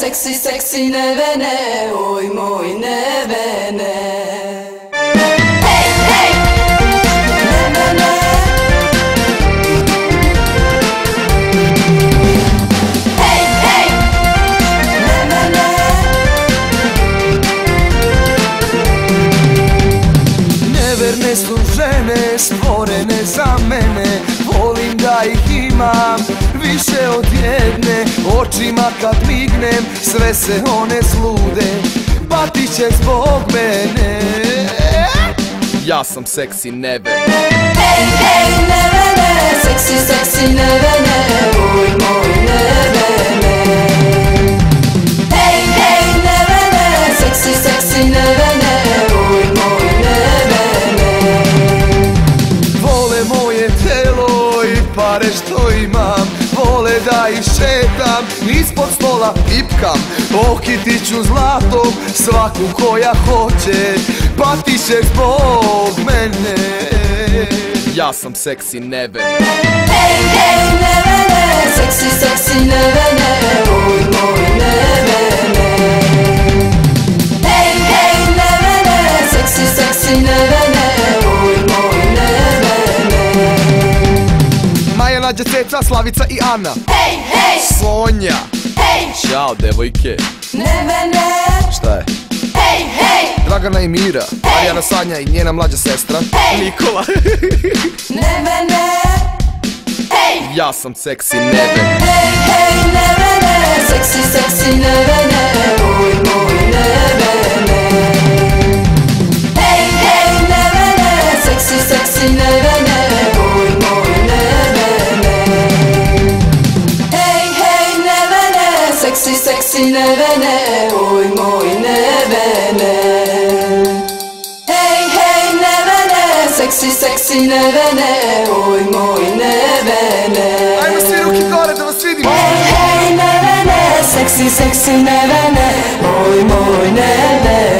Sexy, sexy Nevene, oj moj Nevene. Neverne su žene stvorene za mene, volim da ih imam više od jedne. Očima kad mignem sve se one slude, patit će zbog mene. Ja sam Sexy Neven. Hej, hej, Nevene, Sexy, Sexy Nevene, uj moj Nevene. Hej, hej, Nevene, Sexy, Sexy Nevene, uj moj Nevene. Vole moje telo i pare što imam, vole da ih šetam, ispod stola tipkam, okitit ću zlatom svaku koja hoće, pati će zbog mene. Ja sam Sexy Neven. Hej, hej, Nevene, Sexy, Sexy Nevene, uj moj Nevene. Hej, hej, Nevene, Sexy, Sexy Nevene, uj moj Nevene. Maja, Nađa, Ceca, Slavica i Ana. Hej, hej, Sonja. Hej, čao devojke. Nevene. Šta je? Hej, hej, Dragana i Mira, Marijana, Sanja i njena mlađa sestra Nikola. Nevene. Ja sam Sexy Neven. Hej, hej, Nevene, Sexy, Sexy Nevene, uj moj Nevene. Hej, hej, Nevene, Sexy, Sexy Nevene, uj moj Nevene. Hej, hej, Nevene, Sexy, Sexy Nevene, uj moj Nevene. Sexy, Sexy Nevene, uj moj Nevene. Ajmo svi ruki gore da vas vidimo. Hej, hej, Nevene, Sexy, Sexy Nevene, uj moj Nevene.